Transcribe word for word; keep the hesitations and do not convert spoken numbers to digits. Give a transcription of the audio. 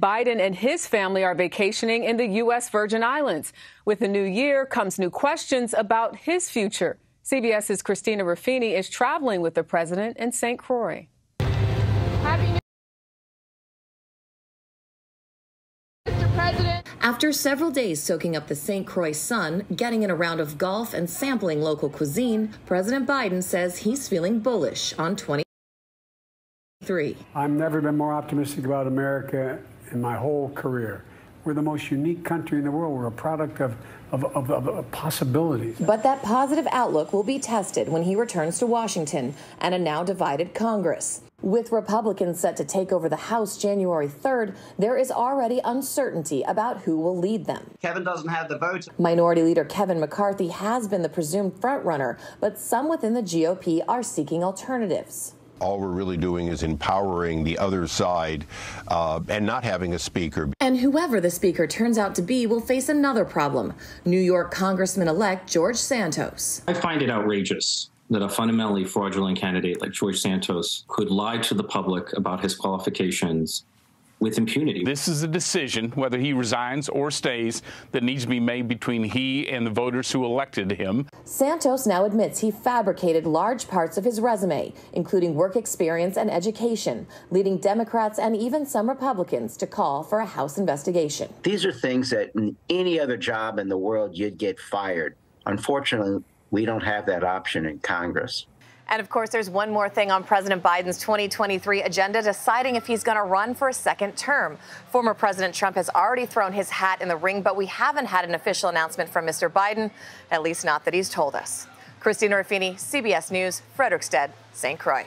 Biden and his family are vacationing in the U S. Virgin Islands. With the new year comes new questions about his future. C B S's Christina Ruffini is traveling with the president in Saint Croix. Happy New Year, Mister President. After several days soaking up the Saint Croix sun, getting in a round of golf and sampling local cuisine, President Biden says he's feeling bullish on twenty twenty-three. I've never been more optimistic about America in my whole career. We're the most unique country in the world. We're a product of, of, of, of possibilities. But that positive outlook will be tested when he returns to Washington and a now divided Congress. With Republicans set to take over the House January third, there is already uncertainty about who will lead them. Kevin doesn't have the vote. Minority Leader Kevin McCarthy has been the presumed frontrunner, but some within the G O P are seeking alternatives. All we're really doing is empowering the other side uh, and not having a speaker. And whoever the speaker turns out to be will face another problem. New York Congressman-elect George Santos. I find it outrageous that a fundamentally fraudulent candidate like George Santos could lie to the public about his qualifications with impunity. This is a decision, whether he resigns or stays, that needs to be made between he and the voters who elected him. Santos now admits he fabricated large parts of his resume, including work experience and education, leading Democrats and even some Republicans to call for a House investigation. These are things that in any other job in the world you'd get fired. Unfortunately, we don't have that option in Congress. And, of course, there's one more thing on President Biden's twenty twenty-three agenda, deciding if he's going to run for a second term. Former President Trump has already thrown his hat in the ring, but we haven't had an official announcement from Mister Biden, at least not that he's told us. Christina Ruffini, C B S News, Frederickstead, Saint Croix.